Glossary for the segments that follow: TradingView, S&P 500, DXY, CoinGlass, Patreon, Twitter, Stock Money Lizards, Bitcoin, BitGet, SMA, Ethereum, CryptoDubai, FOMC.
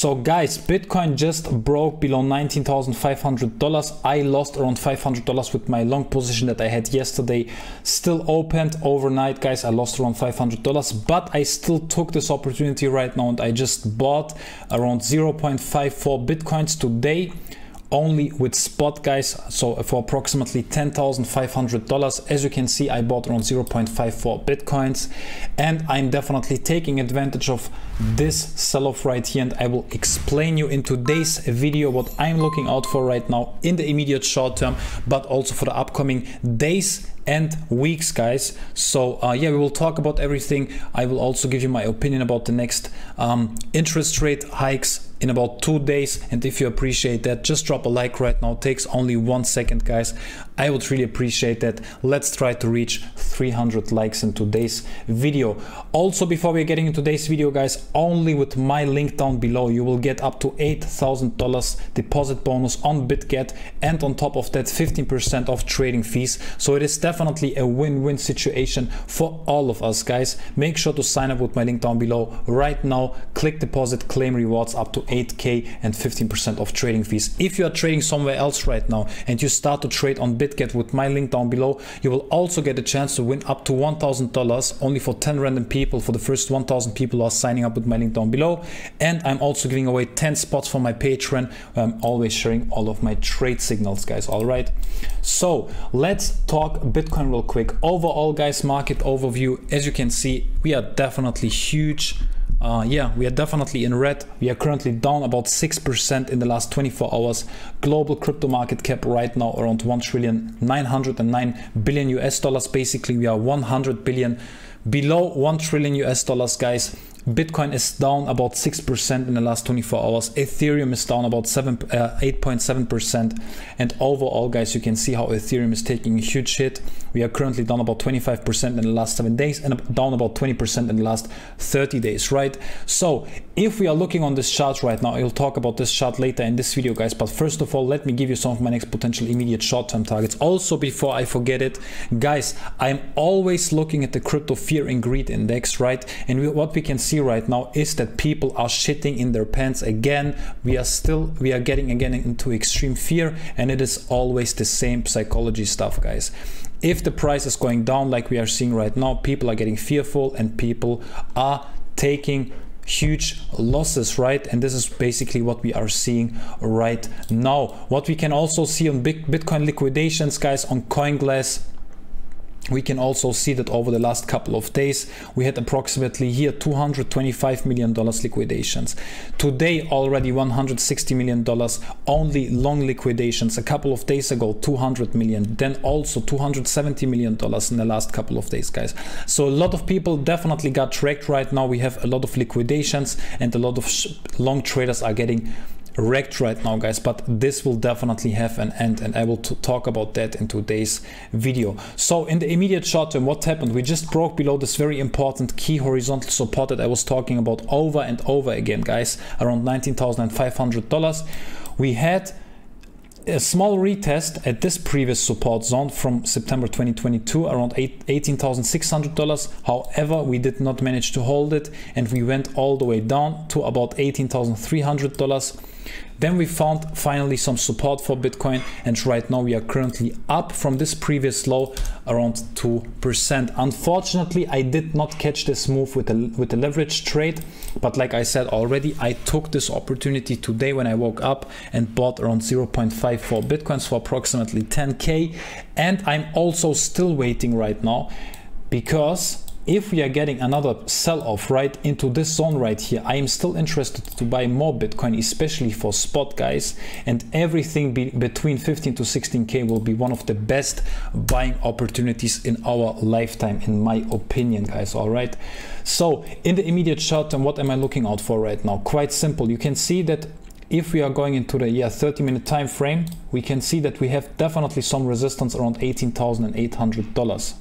So guys, Bitcoin just broke below $19,500. I lost around $500 with my long position that I had yesterday. Still opened overnight, guys. I lost around $500, but I still took this opportunity right now and I just bought around 0.54 Bitcoins today, only with spot, guys. So for approximately $10,500, as you can see, I bought around 0.54 Bitcoins, and I'm definitely taking advantage of this sell-off right here. And I will explain you in today's video what I'm looking out for right now in the immediate short term, but also for the upcoming days and weeks, guys. So yeah, we will talk about everything. I will also give you my opinion about the next interest rate hikes in about 2 days. And if you appreciate that, just drop a like right now. It takes only 1 second, guys. I would really appreciate that. Let's try to reach 300 likes in today's video. Also, before we're getting into today's video, guys, only with my link down below, you will get up to $8,000 deposit bonus on BitGet, and on top of that, 15% off trading fees. So it is definitely a win-win situation for all of us, guys. Make sure to sign up with my link down below right now. Click deposit, claim rewards up to 8K and 15% off trading fees. If you are trading somewhere else right now and you start to trade on BitGet with my link down below, you will also get a chance to win up to $1,000 only for 10 random people, for the first 1,000 people who are signing up with my link down below. And I'm also giving away 10 spots for my Patreon. I'm always sharing all of my trade signals, guys. All right, so let's talk Bitcoin real quick. Overall, guys, market overview. As you can see, we are definitely huge. Yeah, we are definitely in red. We are currently down about 6% in the last 24 hours. Global crypto market cap right now around $1,909 billion US dollars. Basically, we are 100 billion below 1 trillion US dollars, guys. Bitcoin is down about 6% in the last 24 hours. Ethereum is down about 8.7%. And overall, guys, you can see how Ethereum is taking a huge hit. We are currently down about 25% in the last 7 days and down about 20% in the last 30 days, right? So if we are looking on this chart right now, I'll talk about this chart later in this video, guys. But first of all, let me give you some of my next potential immediate short-term targets. Also, before I forget it, guys, I'm always looking at the crypto fear and greed index, right? And what we can see right now is that people are shitting in their pants again. We are getting again into extreme fear, and it is always the same psychology stuff, guys. If the price is going down like we are seeing right now, people are getting fearful and people are taking huge losses, right? And this is basically what we are seeing right now. What we can also see on big Bitcoin liquidations, guys, on CoinGlass, we can also see that over the last couple of days, we had approximately here $225 million liquidations. Today, already $160 million, only long liquidations. A couple of days ago, $200 million, then also $270 million in the last couple of days, guys. So a lot of people definitely got wrecked right now. We have a lot of liquidations and a lot of long traders are getting wrecked right now, guys, but this will definitely have an end, and I will talk about that in today's video. So in the immediate short term, what happened? We just broke below this very important key horizontal support that I was talking about over and over again, guys, around $19,500. We had a small retest at this previous support zone from September 2022 around $18,600. However, we did not manage to hold it, and we went all the way down to about $18,300. Then we found finally some support for Bitcoin, and right now we are currently up from this previous low around 2%. Unfortunately, I did not catch this move with the leverage trade, but like I said already, I took this opportunity today when I woke up and bought around 0.54 Bitcoins for approximately 10K. And I'm also still waiting right now, because if we are getting another sell-off right into this zone right here, I am still interested to buy more Bitcoin, especially for spot, guys. And everything between 15 to 16K will be one of the best buying opportunities in our lifetime, in my opinion, guys. All right. So in the immediate short term, what am I looking out for right now? Quite simple. You can see that if we are going into the 30-minute time frame, we can see that we have definitely some resistance around $18,800.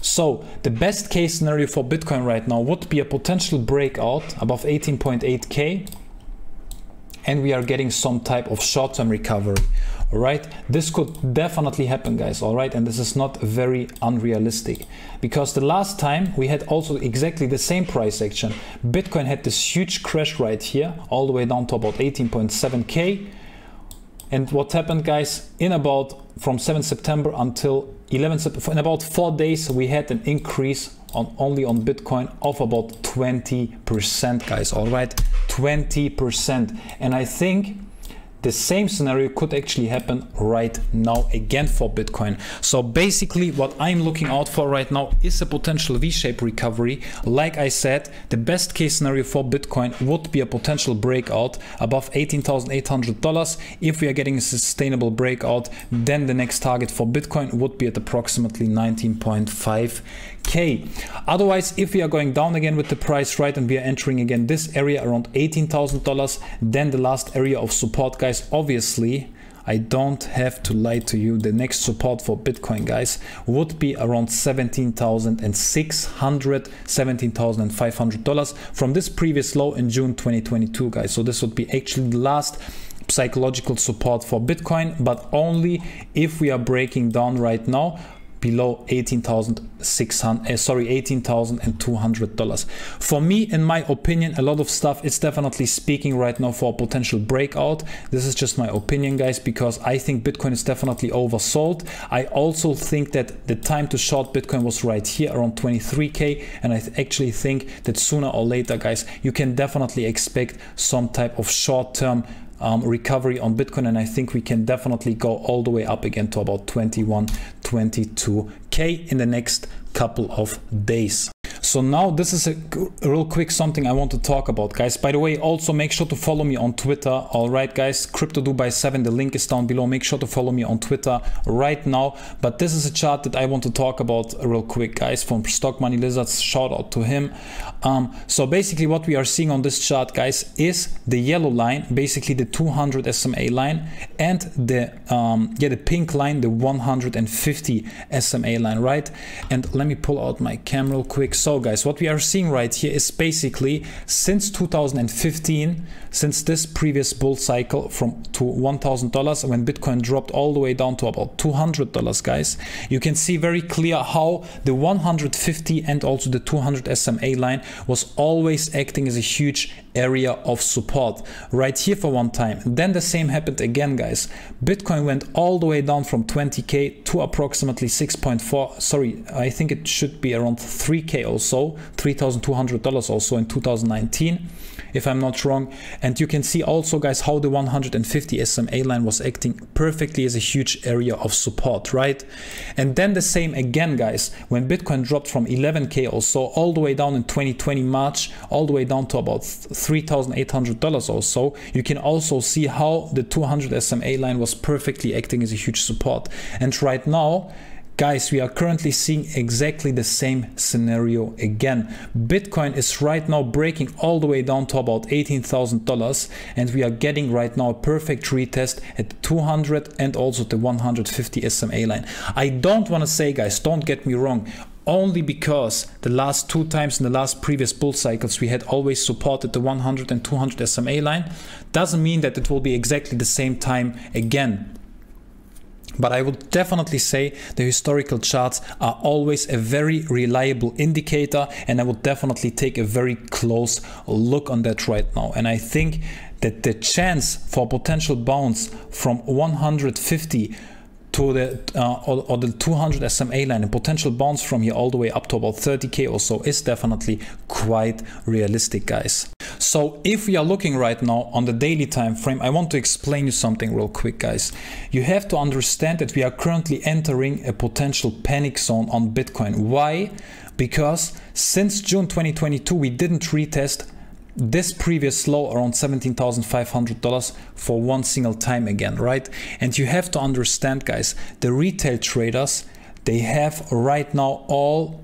So the best case scenario for Bitcoin right now would be a potential breakout above 18.8K, and we are getting some type of short-term recovery all right? This could definitely happen, guys, all right? And this is not very unrealistic, because the last time we had also exactly the same price action. Bitcoin had this huge crash right here, all the way down to about 18.7K. And what happened, guys, in about from 7th September until 11th, in about 4 days, we had an increase only on Bitcoin of about 20%, guys, all right? 20%. And I think the same scenario could actually happen right now again for Bitcoin. So basically what I'm looking out for right now is a potential V-shaped recovery. Like I said, the best case scenario for Bitcoin would be a potential breakout above $18,800. If we are getting a sustainable breakout, then the next target for Bitcoin would be at approximately 19.5K. Otherwise, if we are going down again with the price, right, and we are entering again this area around $18,000, then the last area of support, guys, obviously, I don't have to lie to you, the next support for Bitcoin, guys, would be around $17,600, $17,500 from this previous low in June 2022, guys. So this would be actually the last psychological support for Bitcoin, but only if we are breaking down right now below $18,200. For me, in my opinion, a lot of stuff is definitely speaking right now for a potential breakout. This is just my opinion, guys, because I think Bitcoin is definitely oversold. I also think that the time to short Bitcoin was right here around 23K, and I actually think that sooner or later, guys, you can definitely expect some type of short-term recovery on Bitcoin, and I think we can definitely go all the way up again to about 21-22K in the next couple of days. So now this is a real quick something I want to talk about, guys. By the way, also make sure to follow me on Twitter. All right, guys, Crypto Dubai 7, the link is down below. Make sure to follow me on Twitter right now. But this is a chart that I want to talk about real quick, guys, from Stock Money Lizards. Shout out to him. So basically what we are seeing on this chart, guys, is the yellow line, basically the 200 SMA line, and the pink line, the 150 SMA line, right? And let me pull out my cam real quick. So guys, what we are seeing right here is basically since 2015, since this previous bull cycle from to $1,000, when Bitcoin dropped all the way down to about $200, guys, you can see very clear how the 150 and also the 200 SMA line was always acting as a huge area of support right here for one time. Then the same happened again, guys. Bitcoin went all the way down from 20K to approximately 6.4, sorry, I think it should be around 3K or so, $3,200 or so in 2019, if I'm not wrong. And you can see also, guys, how the 150 SMA line was acting perfectly as a huge area of support, right? And then the same again, guys, when Bitcoin dropped from 11K or so all the way down in 2020 March, all the way down to about $3,800 or so, you can also see how the 200 SMA line was perfectly acting as a huge support. And right now, guys, we are currently seeing exactly the same scenario again. Bitcoin is right now breaking all the way down to about $18,000, and we are getting right now a perfect retest at 200 and also the 150 SMA line. I don't want to say, guys, don't get me wrong, only because the last two times in the last previous bull cycles we had always supported the 100 and 200 SMA line, doesn't mean that it will be exactly the same time again. But I would definitely say the historical charts are always a very reliable indicator, and I would definitely take a very close look on that right now. And I think that the chance for potential bounce from 150 to the or the 200 SMA line, a potential bounce from here all the way up to about 30K or so, is definitely quite realistic, guys. So if we are looking right now on the daily time frame, I want to explain you something real quick, guys. You have to understand that we are currently entering a potential panic zone on Bitcoin. Why? Because since June 2022, we didn't retest this previous low around $17,500 for one single time again, right? And you have to understand, guys, the retail traders, they have right now all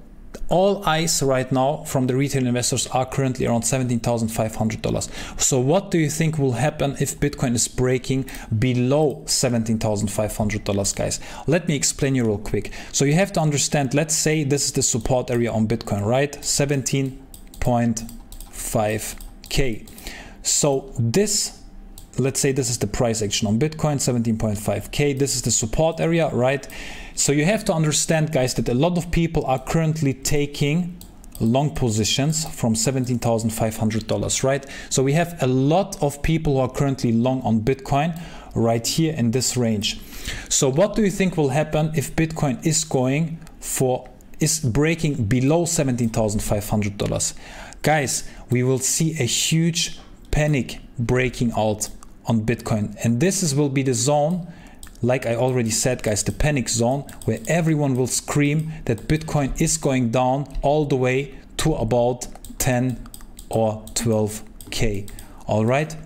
eyes right now from the retail investors are currently around $17,500. So what do you think will happen if Bitcoin is breaking below $17,500, guys? Let me explain you real quick. So you have to understand, let's say this is the support area on Bitcoin, right? 17.5K. So this let's say this is the price action on Bitcoin, 17.5K. This is the support area, right? So you have to understand, guys, that a lot of people are currently taking long positions from $17,500, right? So we have a lot of people who are currently long on Bitcoin right here in this range. So what do you think will happen if Bitcoin is going for, is breaking below $17,500? Guys, we will see a huge panic breaking out on Bitcoin, and this is, will be the zone, like I already said, guys, the panic zone, where everyone will scream that Bitcoin is going down all the way to about 10 or 12K. All right,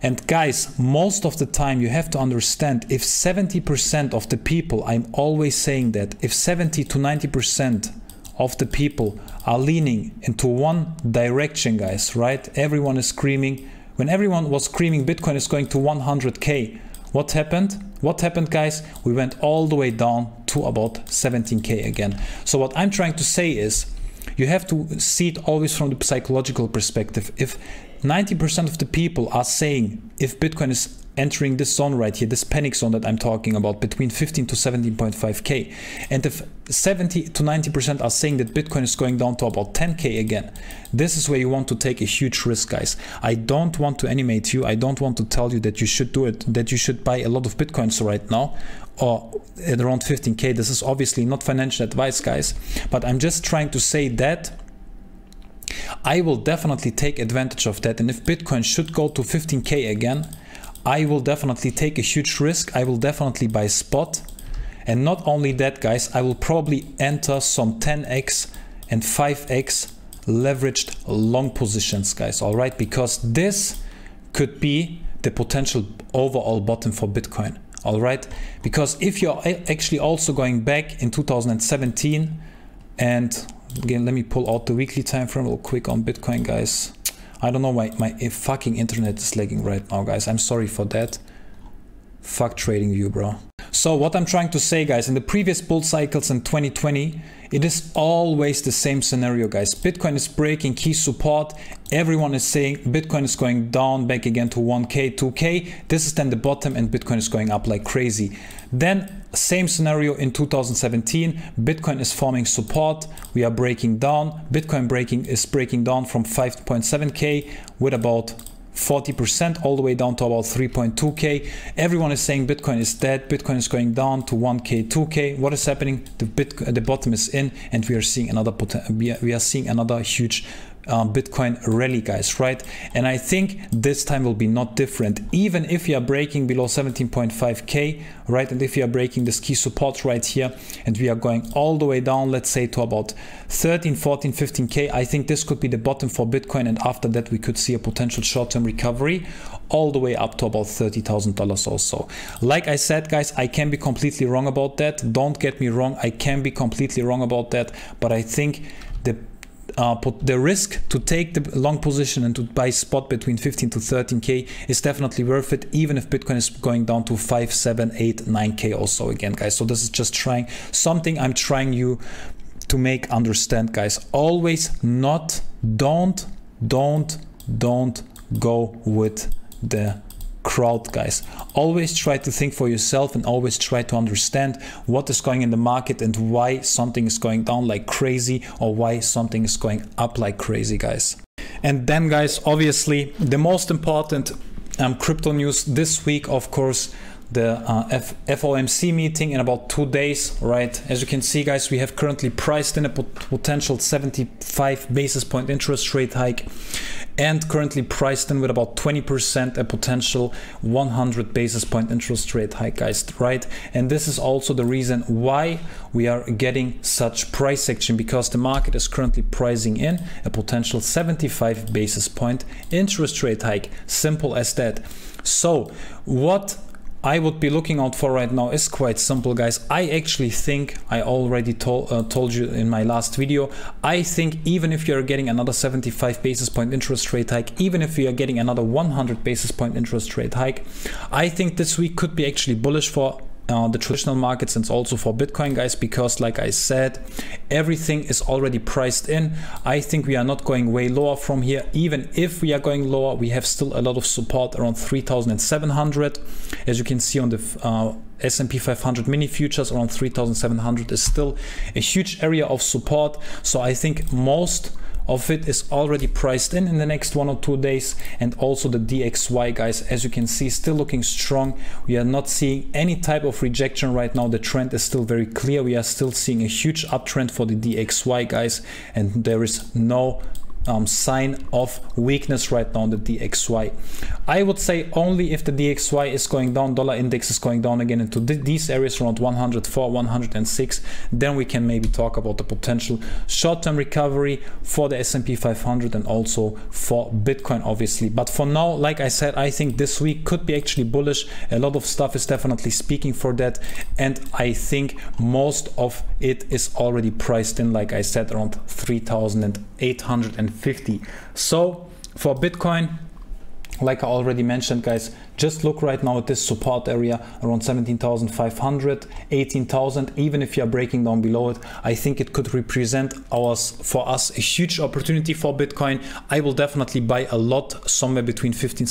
and guys, most of the time you have to understand, if 70% of the people, I'm always saying that, if 70 to 90% of the people are leaning into one direction, guys, right? Everyone is screaming. When everyone was screaming Bitcoin is going to 100K, what happened? What happened, guys? We went all the way down to about 17K again. So what I'm trying to say is, you have to see it always from the psychological perspective. If 90% of the people are saying, if Bitcoin is entering this zone right here, this panic zone that I'm talking about, between 15 to 17.5K, and if 70 to 90% are saying that Bitcoin is going down to about 10K again, this is where you want to take a huge risk, guys. I don't want to animate you. I don't want to tell you that you should do it, that you should buy a lot of Bitcoins right now, or at around 15K. This is obviously not financial advice, guys, but I'm just trying to say that I will definitely take advantage of that. And if Bitcoin should go to 15K again, I will definitely take a huge risk. I will definitely buy spot. And not only that, guys, I will probably enter some 10x and 5x leveraged long positions, guys. All right, because this could be the potential overall bottom for Bitcoin. All right, because if you're actually also going back in 2017, and again, let me pull out the weekly time frame real quick on Bitcoin, guys. I don't know why my fucking internet is lagging right now, guys. I'm sorry for that. Fuck TradingView, bro. So what I'm trying to say, guys, in the previous bull cycles in 2020, it is always the same scenario, guys. Bitcoin is breaking key support. Everyone is saying Bitcoin is going down back again to 1K, 2K. This is then the bottom, and Bitcoin is going up like crazy. Then same scenario in 2017. Bitcoin is forming support. We are breaking down. Bitcoin is breaking down from 5.7K with about 40% all the way down to about 3.2K. Everyone is saying Bitcoin is dead. Bitcoin is going down to 1K, 2K. What is happening? The bottom is in, and we are seeing another huge Bitcoin rally, guys, right? And I think this time will be not different. Even if you are breaking below 17.5K, right, and if you are breaking this key support right here, and we are going all the way down, let's say to about 13, 14, 15K, I think this could be the bottom for Bitcoin, and after that we could see a potential short-term recovery all the way up to about $30,000 or so. Like I said, guys, I can be completely wrong about that. Don't get me wrong, I can be completely wrong about that, but I think the risk to take the long position and to buy spot between 15 to 13K is definitely worth it, even if Bitcoin is going down to 5, 7, 8, 9K or so again, guys. So this is just trying something I'm trying you to make understand, guys. Always not, don't go with the crowd, guys. Always try to think for yourself, and always try to understand what is going in the market and why something is going down like crazy, or why something is going up like crazy, guys. And then, guys, obviously the most important crypto news this week, of course, the FOMC meeting in about 2 days, right? As you can see, guys, we have currently priced in a potential 75 basis point interest rate hike, and currently priced in with about 20% a potential 100 basis point interest rate hike, guys, right? And this is also the reason why we are getting such price action, because the market is currently pricing in a potential 75 basis point interest rate hike. Simple as that. So what I would be looking out for right now is quite simple, guys. I actually think, I already told you in my last video, I think even if you're getting another 75 basis point interest rate hike, even if you are getting another 100 basis point interest rate hike, I think this week could be actually bullish for the traditional markets and also for Bitcoin, guys, because like I said, everything is already priced in. I think we are not going way lower from here. Even if we are going lower, we have still a lot of support around 3,700. As you can see on the S&P 500 mini futures, around 3,700 is still a huge area of support. So I think most of it is already priced in the next 1 or 2 days. And also the DXY, guys, as you can see, still looking strong. We are not seeing any type of rejection right now. The trend is still very clear. We are still seeing a huge uptrend for the DXY, guys, and there is no sign of weakness right now on the DXY. I would say only if the DXY is going down, dollar index is going down again into these areas around 104, 106, then we can maybe talk about the potential short-term recovery for the S&P 500 and also for Bitcoin, obviously. But for now, like I said, I think this week could be actually bullish. A lot of stuff is definitely speaking for that, and I think most of it is already priced in, like I said, around 3,850. So for Bitcoin, like I already mentioned, guys, just look right now at this support area around 17,500, 18,000. Even if you are breaking down below it, I think it could represent for us a huge opportunity for Bitcoin. I will definitely buy a lot, somewhere between $15,000,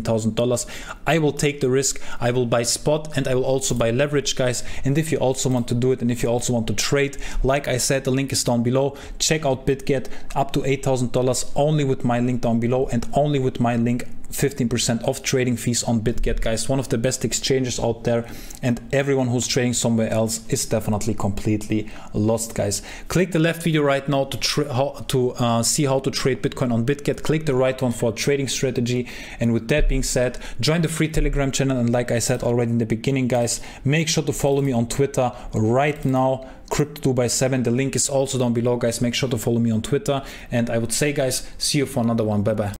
$16,000, $17,000. I will take the risk. I will buy spot and I will also buy leverage, guys. And if you also want to do it and if you also want to trade, like I said, the link is down below. Check out BitGet, up to $8,000 only with my link down below, and only with my link 15% off trading fees on BitGet, guys. One of the best exchanges out there, and everyone who's trading somewhere else is definitely completely lost, guys. Click the left video right now to see how to trade Bitcoin on BitGet. Click the right one for a trading strategy. And with that being said, join the free Telegram channel. And like I said already in the beginning, guys, make sure to follow me on Twitter right now, Crypto2x7. The link is also down below, guys. Make sure to follow me on Twitter. And I would say, guys, see you for another one. Bye bye.